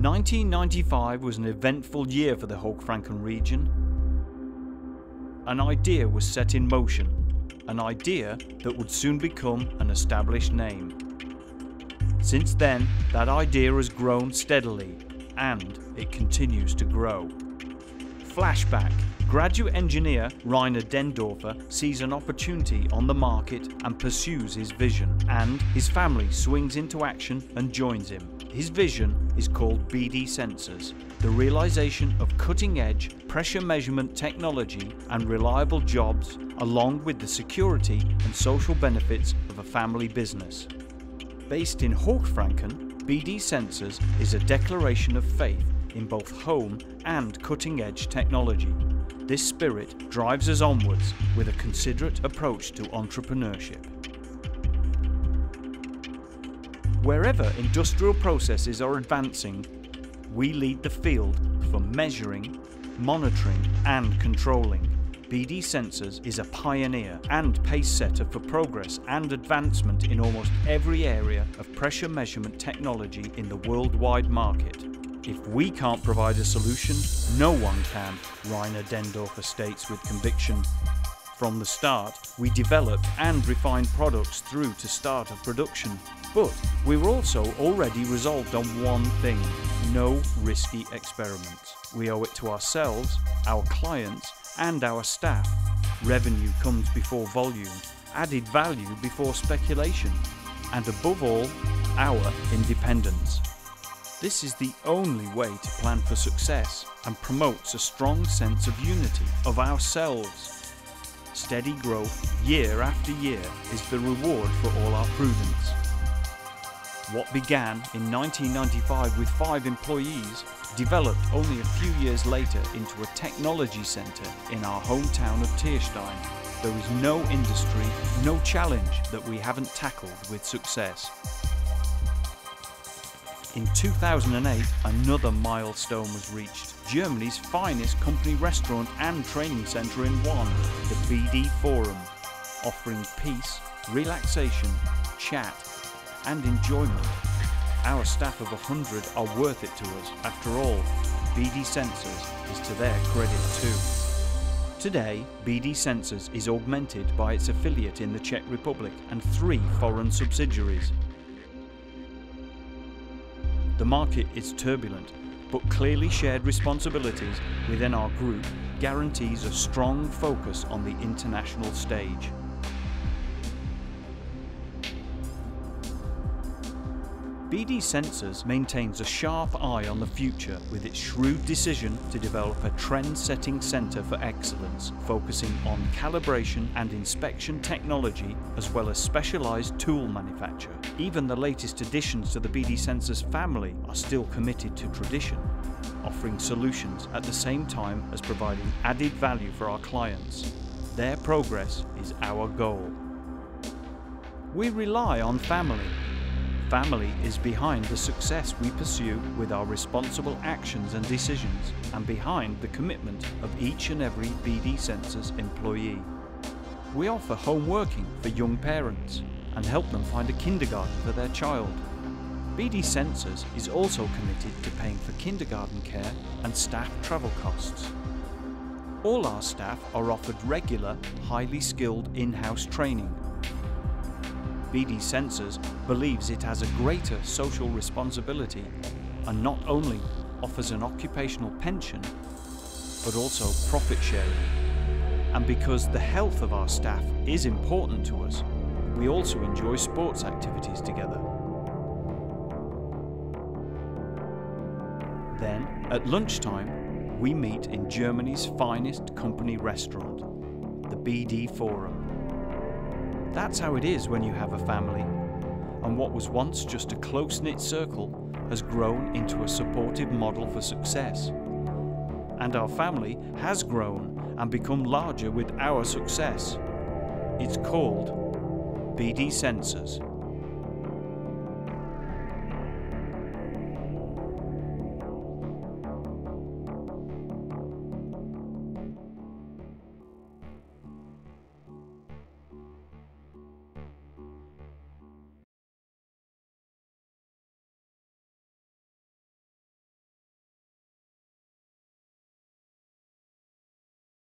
1995 was an eventful year for the Hochfranken region. An idea was set in motion, an idea that would soon become an established name. Since then, that idea has grown steadily, and it continues to grow. Flashback. Graduate engineer Rainer Denndörfer sees an opportunity on the market and pursues his vision, and his family swings into action and joins him. His vision is called BD Sensors, the realization of cutting-edge pressure measurement technology and reliable jobs, along with the security and social benefits of a family business. Based in Hochfranken, BD Sensors is a declaration of faith in both home and cutting-edge technology. This spirit drives us onwards with a considerate approach to entrepreneurship. Wherever industrial processes are advancing, we lead the field for measuring, monitoring and controlling. BD Sensors is a pioneer and pace setter for progress and advancement in almost every area of pressure measurement technology in the worldwide market. If we can't provide a solution, no one can, Rainer Denndörfer states with conviction. From the start, we developed and refined products through to start of production. But we were also already resolved on one thing: no risky experiments. We owe it to ourselves, our clients and our staff. Revenue comes before volume, added value before speculation, and above all, our independence. This is the only way to plan for success and promotes a strong sense of unity of ourselves. Steady growth year after year is the reward for all our prudence. What began in 1995 with 5 employees developed only a few years later into a technology centre in our hometown of Thierstein. There is no industry, no challenge that we haven't tackled with success. In 2008, another milestone was reached. Germany's finest company restaurant and training centre in one, the BD Forum, offering peace, relaxation, chat and enjoyment. Our staff of 100 are worth it to us. After all, BD Sensors is to their credit too. Today, BD Sensors is augmented by its affiliate in the Czech Republic and 3 foreign subsidiaries. The market is turbulent, but clearly shared responsibilities within our group guarantees a strong focus on the international stage. BD Sensors maintains a sharp eye on the future with its shrewd decision to develop a trend-setting centre for excellence, focusing on calibration and inspection technology as well as specialised tool manufacture. Even the latest additions to the BD Sensors family are still committed to tradition, offering solutions at the same time as providing added value for our clients. Their progress is our goal. We rely on family. Family is behind the success we pursue with our responsible actions and decisions, and behind the commitment of each and every BD Sensors employee. We offer home working for young parents and help them find a kindergarten for their child. BD Sensors is also committed to paying for kindergarten care and staff travel costs. All our staff are offered regular, highly skilled in-house training. BD Sensors believes it has a greater social responsibility and not only offers an occupational pension, but also profit sharing. And because the health of our staff is important to us, we also enjoy sports activities together. Then, at lunchtime, we meet in Germany's finest company restaurant, the BD Forum. That's how it is when you have a family, and what was once just a close-knit circle has grown into a supportive model for success. And our family has grown and become larger with our success. It's called BD Sensors.